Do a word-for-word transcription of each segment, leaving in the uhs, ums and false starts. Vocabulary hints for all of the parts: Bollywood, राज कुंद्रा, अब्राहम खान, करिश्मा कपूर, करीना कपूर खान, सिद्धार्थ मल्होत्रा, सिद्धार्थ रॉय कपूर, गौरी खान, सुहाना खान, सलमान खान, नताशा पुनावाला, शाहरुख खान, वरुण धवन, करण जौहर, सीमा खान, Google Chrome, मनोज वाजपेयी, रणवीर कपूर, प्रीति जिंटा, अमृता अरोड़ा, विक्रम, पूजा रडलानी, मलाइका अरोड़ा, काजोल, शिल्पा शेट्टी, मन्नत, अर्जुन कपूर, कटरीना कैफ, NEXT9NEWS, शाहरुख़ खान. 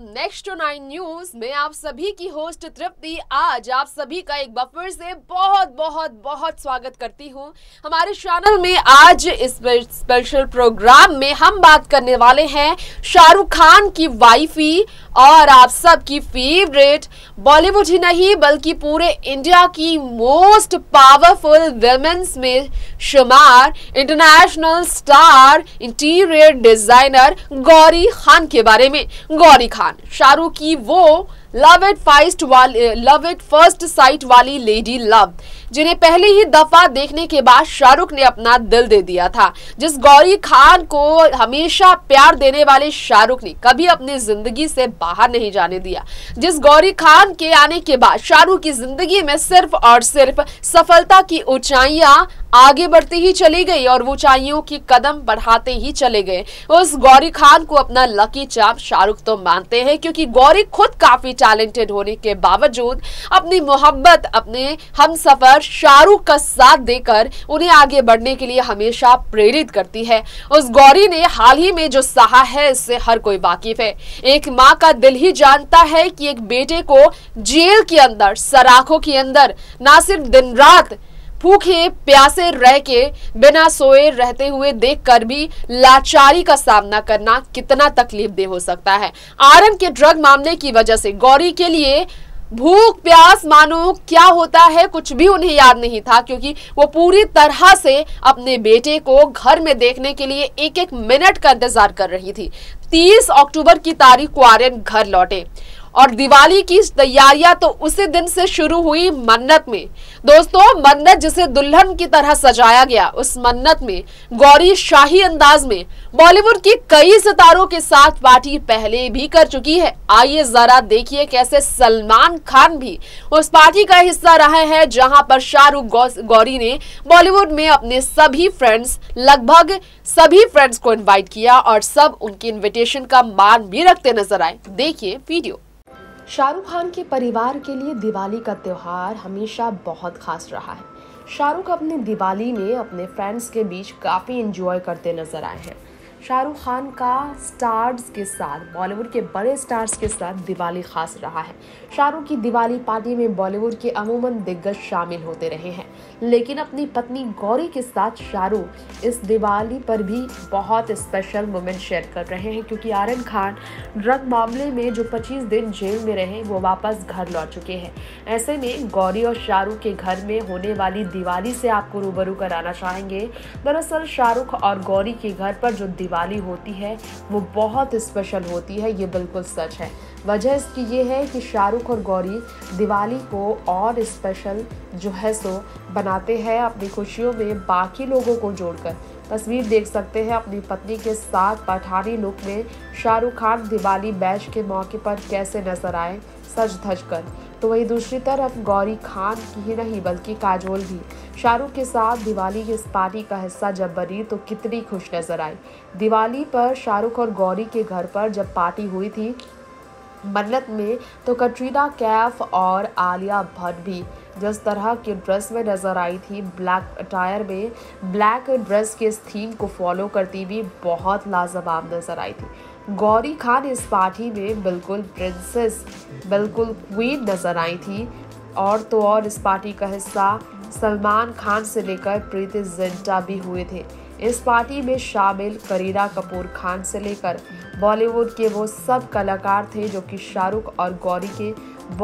आप next nine news में आप सभी की होस्ट तृप्ति आज आप सभी का एक बार फिर से बहुत बहुत बहुत स्वागत करती हूं। हमारे चैनल में आज इस स्पेशल प्रोग्राम में हम बात करने वाले हैं शाहरुख़ खान की वाइफी और आप सबकी फेवरेट बॉलीवुड ही नहीं बल्कि पूरे इंडिया की मोस्ट पावरफुल वेमेंस में शुमार international star interior designer गौरी खान के बारे में। गौरी खान शाहरुख की वो लव एट फर्स्ट वाली लव एट फर्स्ट साइट वाली लेडी लव जिन्हें पहले ही दफा देखने के बाद शाहरुख ने अपना दिल दे दिया था। जिस गौरी खान को हमेशा प्यार देने वाले शाहरुख ने कभी अपनी जिंदगी से बाहर नहीं जाने दिया। जिस गौरी खान के आने के बाद शाहरुख की जिंदगी में सिर्फ और सिर्फ सफलता की ऊंचाइयां आगे बढ़ती ही चली गई और वो ऊंचाइयों की कदम बढ़ाते ही चले गए। उस गौरी खान को अपना लकी चार्म शाहरुख तो मानते हैं क्योंकि गौरी खुद काफी टैलेंटेड होने के बावजूद अपनी मोहब्बत अपने हमसफर शाहरुख का साथ देकर उन्हें आगे बढ़ने के लिए हमेशा प्रेरित करती है। उस गौरी ने हाल ही में जो सहा है इससे हर कोई वाकिफ है। एक माँ का दिल ही जानता है कि एक बेटे को जेल के अंदर सराखों के अंदर ना सिर्फ दिन रात भूखे प्यासे रह के बिना सोए रहते हुए देखकर भी लाचारी का सामना करना कितना तकलीफदेह हो सकता है। आर्यन के ड्रग मामले की वजह से गौरी के लिए भूख प्यास मानो क्या होता है कुछ भी उन्हें याद नहीं था क्योंकि वो पूरी तरह से अपने बेटे को घर में देखने के लिए एक एक मिनट का इंतजार कर रही थी। तीस अक्टूबर की तारीख को आर्यन घर लौटे और दिवाली की तैयारियां तो उसी दिन से शुरू हुई मन्नत में। दोस्तों मन्नत जिसे दुल्हन की तरह सजाया गया उस मन्नत में गौरी शाही अंदाज में बॉलीवुड के कई सितारों के साथ पार्टी पहले भी कर चुकी है। आइए जरा देखिए कैसे सलमान खान भी उस पार्टी का हिस्सा रहे हैं जहां पर शाहरुख गौरी ने बॉलीवुड में अपने सभी फ्रेंड्स लगभग सभी फ्रेंड्स को इन्वाइट किया और सब उनकी इन्विटेशन का मान भी रखते नजर आए। देखिए वीडियो। शाहरुख खान के परिवार के लिए दिवाली का त्यौहार हमेशा बहुत खास रहा है। शाहरुख अपनी दिवाली में अपने फ्रेंड्स के बीच काफ़ी एंजॉय करते नजर आए हैं। शाहरुख खान का स्टार्स के साथ बॉलीवुड के बड़े स्टार्स के साथ दिवाली खास रहा है। शाहरुख की दिवाली पार्टी में बॉलीवुड के अमूमन दिग्गज शामिल होते रहे हैं लेकिन अपनी पत्नी गौरी के साथ शाहरुख इस दिवाली पर भी बहुत स्पेशल मोमेंट शेयर कर रहे हैं क्योंकि आर्यन खान ड्रग मामले में जो पच्चीस दिन जेल में रहे वो वापस घर लौट चुके हैं। ऐसे में गौरी और शाहरुख के घर में होने वाली दिवाली से आपको रूबरू कराना चाहेंगे। दरअसल शाहरुख और गौरी के घर पर जो दिवाली होती है वो बहुत स्पेशल होती है, ये बिल्कुल सच है। वजह इसकी ये है कि शाहरुख और गौरी दिवाली को और स्पेशल जो है सो बनाते हैं अपनी खुशियों में बाकी लोगों को जोड़कर। तस्वीर देख सकते हैं अपनी पत्नी के साथ पठानी लुक में शाहरुख खान दिवाली बैश के मौके पर कैसे नजर आए सज धज कर। तो वही दूसरी तरफ गौरी खान की ही नहीं बल्कि काजोल भी शाहरुख के साथ दिवाली की इस पार्टी का हिस्सा जब बनी तो कितनी खुश नजर आई। दिवाली पर शाहरुख और गौरी के घर पर जब पार्टी हुई थी मन्नत में तो कटरीना कैफ और आलिया भट्ट भी जिस तरह के ड्रेस में नज़र आई थी ब्लैक अटायर में ब्लैक ड्रेस के इस थीम को फॉलो करती भी बहुत लाजवाब नज़र आई थी। गौरी खान इस पार्टी में बिल्कुल प्रिंसेस बिल्कुल क्वीन नज़र आई थी। और तो और इस पार्टी का हिस्सा सलमान खान से लेकर प्रीति जिंटा भी हुए थे। इस पार्टी में शामिल करीना कपूर खान से लेकर बॉलीवुड के वो सब कलाकार थे जो कि शाहरुख और गौरी के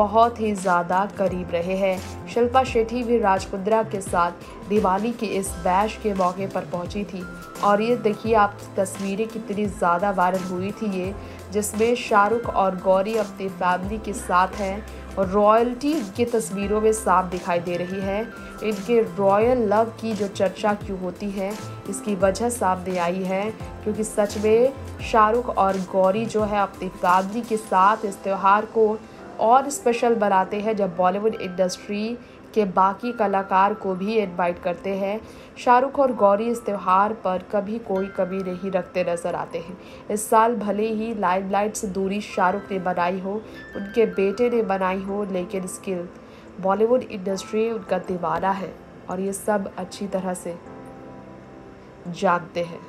बहुत ही ज़्यादा करीब रहे हैं। शिल्पा शेट्टी भी राज कुंद्रा के साथ दिवाली के इस बैश के मौके पर पहुंची थी और ये देखिए आप तस्वीरें कितनी ज़्यादा वायरल हुई थी ये जिसमें शाहरुख और गौरी अपनी फैमिली के साथ हैं और रॉयल्टी की तस्वीरों में साफ दिखाई दे रही है। इनके रॉयल लव की जो चर्चा क्यों होती है इसकी वजह सामने आई है क्योंकि सच में शाहरुख और गौरी जो है अपनी फैमिली के साथ इस त्यौहार को और स्पेशल बनाते हैं जब बॉलीवुड इंडस्ट्री के बाकी कलाकार को भी इनवाइट करते हैं। शाहरुख और गौरी इस त्यौहार पर कभी कोई कमी नहीं रखते नजर आते हैं। इस साल भले ही लाइमलाइट से दूरी शाहरुख ने बनाई हो उनके बेटे ने बनाई हो लेकिन स्किल बॉलीवुड इंडस्ट्री उनका दीवाना है और ये सब अच्छी तरह से जानते हैं।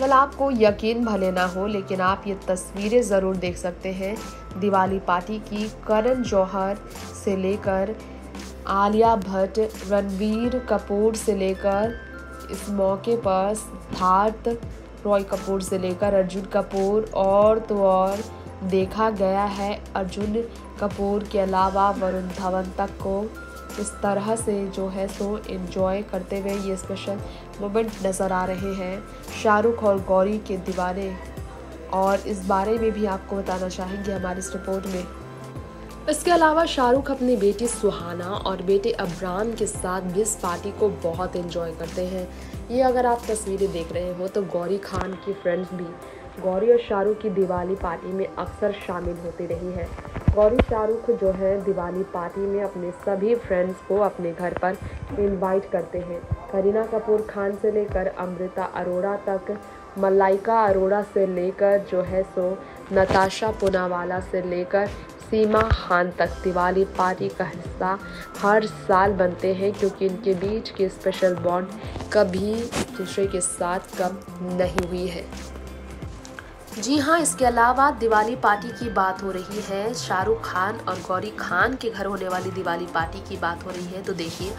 कल आपको यकीन भले ना हो लेकिन आप ये तस्वीरें ज़रूर देख सकते हैं दिवाली पार्टी की। करण जौहर से लेकर आलिया भट्ट, रणवीर कपूर से लेकर इस मौके पर सिद्धार्थ रॉय कपूर से लेकर अर्जुन कपूर, और तो और देखा गया है अर्जुन कपूर के अलावा वरुण धवन तक को इस तरह से जो है सो एंजॉय करते हुए ये स्पेशल मोमेंट नज़र आ रहे हैं शाहरुख़ और गौरी के दीवाने। और इस बारे में भी आपको बताना चाहेंगे हमारी इस रिपोर्ट में। इसके अलावा शाहरुख़ अपनी बेटी सुहाना और बेटे अब्राहम के साथ भी इस पार्टी को बहुत एंजॉय करते हैं। ये अगर आप तस्वीरें देख रहे हो तो गौरी खान की फ्रेंड्स भी गौरी और शाहरुख़ की दिवाली पार्टी में अक्सर शामिल होती रही हैं। गौरी शाहरुख़ जो है दिवाली पार्टी में अपने सभी फ्रेंड्स को अपने घर पर इनवाइट करते हैं। करीना कपूर खान से लेकर अमृता अरोड़ा तक, मलाइका अरोड़ा से लेकर जो है सो नताशा पुनावाला से लेकर सीमा खान तक दिवाली पार्टी का हिस्सा हर साल बनते हैं, क्योंकि इनके बीच के स्पेशल बॉन्ड कभी दूसरे के साथ कम नहीं हुई है। जी हाँ, इसके अलावा दिवाली पार्टी की बात हो रही है, शाहरुख़ खान और गौरी खान के घर होने वाली दिवाली पार्टी की बात हो रही है तो देखिए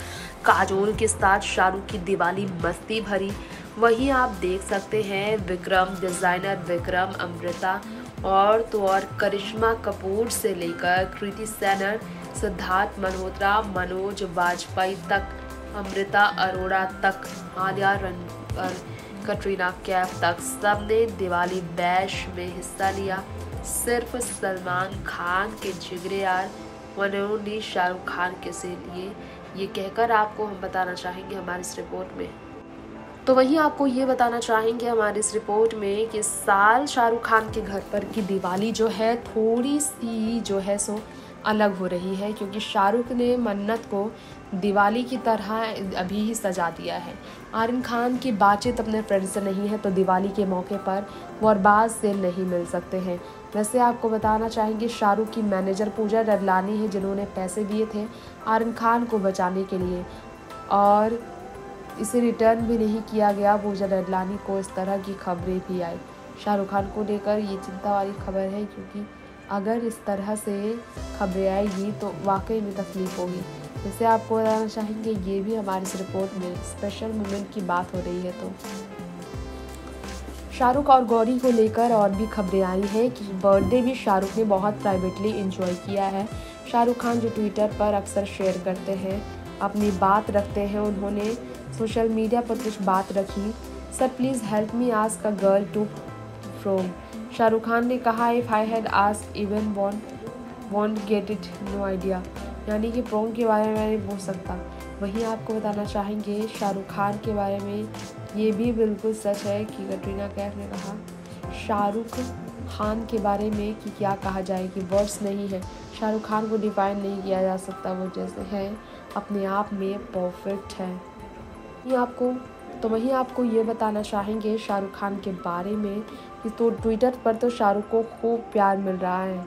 काजोल के साथ शाहरुख़ की दिवाली मस्ती भरी। वहीं आप देख सकते हैं विक्रम, डिज़ाइनर विक्रम, अमृता और तो और करिश्मा कपूर से लेकर कृति सैनर, सिद्धार्थ मल्होत्रा, मनोज वाजपेयी तक, अमृता अरोड़ा तक, आलिया रन कटरीना कैफ तक, सब ने दिवाली बैश में हिस्सा लिया। सिर्फ सलमान खान के जिगरे यार मनोज ने शाहरुख खान के से लिए ये कहकर आपको हम बताना चाहेंगे हमारी इस रिपोर्ट में। तो वहीं आपको ये बताना चाहेंगे हमारी इस रिपोर्ट में कि साल शाहरुख खान के घर पर की दिवाली जो है थोड़ी सी जो है सो अलग हो रही है, क्योंकि शाहरुख ने मन्नत को दिवाली की तरह अभी ही सजा दिया है। आर्यन खान की बातचीत अपने फ्रेंड से नहीं है तो दिवाली के मौके पर वो अरबाज से नहीं मिल सकते हैं। वैसे आपको बताना चाहेंगे शाहरुख की मैनेजर पूजा रडलानी है जिन्होंने पैसे दिए थे आर्यन खान को बचाने के लिए और इसे रिटर्न भी नहीं किया गया। पूजा रडलानी को इस तरह की खबरें भी आई शाहरुख खान को लेकर, ये चिंता वाली खबर है क्योंकि अगर इस तरह से खबरें आएगी तो वाकई में तकलीफ होगी। जैसे आपको बताना चाहेंगे ये भी हमारी इस रिपोर्ट में स्पेशल मोमेंट की बात हो रही है। तो शाहरुख और गौरी को लेकर और भी खबरें आई हैं कि बर्थडे भी शाहरुख ने बहुत प्राइवेटली एंजॉय किया है। शाहरुख खान जो ट्विटर पर अक्सर शेयर करते हैं, अपनी बात रखते हैं, उन्होंने सोशल मीडिया पर कुछ बात रखी। Sir please help me ask a girl to prom. शाहरुख खान ने कहा if I had asked even won't won't get it no idea, यानी कि प्रॉम के बारे में मैंने बोल सकता। वहीं आपको बताना चाहेंगे शाहरुख खान के बारे में ये भी बिल्कुल सच है कि कटरीना कैफ ने कहा शाहरुख खान के बारे में कि क्या कहा जाए कि वर्ड्स नहीं है। शाहरुख खान को डिफाइन नहीं किया जा सकता, वो जैसे हैं अपने आप में परफेक्ट है। ये आपको तो वहीं आपको ये बताना चाहेंगे शाहरुख खान के बारे में कि तो ट्विटर पर तो शाहरुख को खूब प्यार मिल रहा है,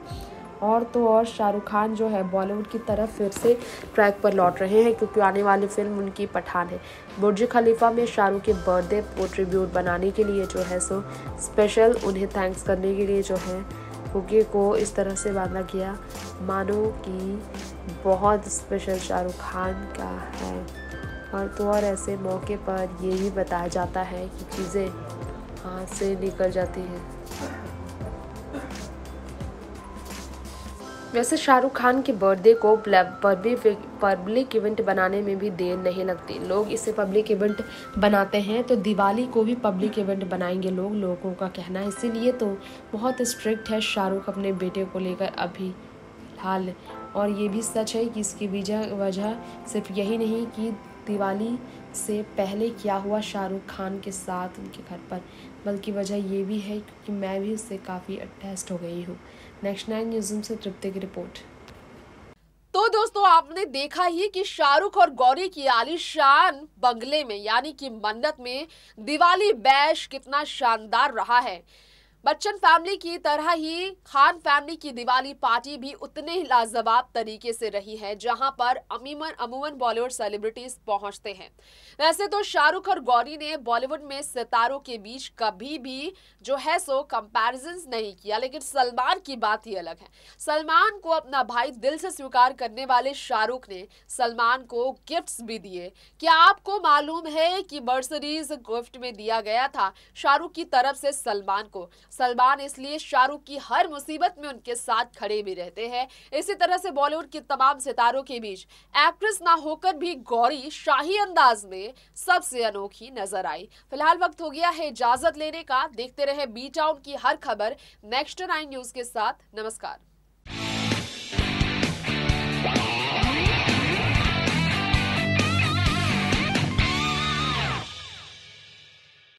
और तो और शाहरुख खान जो है बॉलीवुड की तरफ फिर से ट्रैक पर लौट रहे हैं, क्योंकि आने वाली फिल्म उनकी पठान है। बुर्ज खलीफा में शाहरुख के बर्थडे को ट्रिब्यूट बनाने के लिए जो है सो स्पेशल उन्हें थैंक्स करने के लिए जो है बुके को इस तरह से बांधा गया, मानो कि बहुत स्पेशल शाहरुख खान का है। और तो और ऐसे मौके पर ये भी बताया जाता है कि चीज़ें हाथ से निकल जाती हैं। वैसे शाहरुख खान के बर्थडे को पब्लिक इवेंट बनाने में भी देर नहीं लगती, लोग इसे पब्लिक इवेंट बनाते हैं तो दिवाली को भी पब्लिक इवेंट बनाएंगे लोग, लोगों का कहना है। इसीलिए तो बहुत स्ट्रिक्ट है शाहरुख अपने बेटे को लेकर अभी फिलहाल। और ये भी सच है कि इसकी वजह सिर्फ यही नहीं कि दिवाली से पहले क्या हुआ शाहरुख खान के साथ उनके घर पर, बल्कि वजह ये भी है कि मैं भी उससे काफ़ी अटैच्ड हो गई हूँ। नेक्स्ट नाइन न्यूज़ से तृप्ति की रिपोर्ट। तो दोस्तों आपने देखा ही कि शाहरुख और गौरी की आलीशान बंगले में यानी कि मन्नत में दिवाली बैश कितना शानदार रहा है। बच्चन फैमिली की तरह ही खान फैमिली की दिवाली पार्टी भी उतने ही लाजवाब तरीके से रही है, जहां पर अमूमन अमूमन बॉलीवुड सेलिब्रिटीज पहुंचते हैं। वैसे तो शाहरुख और गौरी ने बॉलीवुड में सितारों के बीच कभी भी जो है सो कंपैरिजंस नहीं किया, लेकिन सलमान की बात ही अलग है। सलमान को अपना भाई दिल से स्वीकार करने वाले शाहरुख ने सलमान को गिफ्ट्स भी दिए। क्या आपको मालूम है कि मर्सिडीज गिफ्ट में दिया गया था शाहरुख की तरफ से सलमान को? सलमान इसलिए शाहरुख की हर मुसीबत में उनके साथ खड़े भी रहते हैं। इसी तरह से बॉलीवुड के तमाम सितारों के बीच एक्ट्रेस ना होकर भी गौरी शाही अंदाज में सबसे अनोखी नजर आई। फिलहाल वक्त हो गया है इजाजत लेने का। देखते रहे बी टाउन की हर खबर नेक्स्ट नाइन न्यूज के साथ। नमस्कार।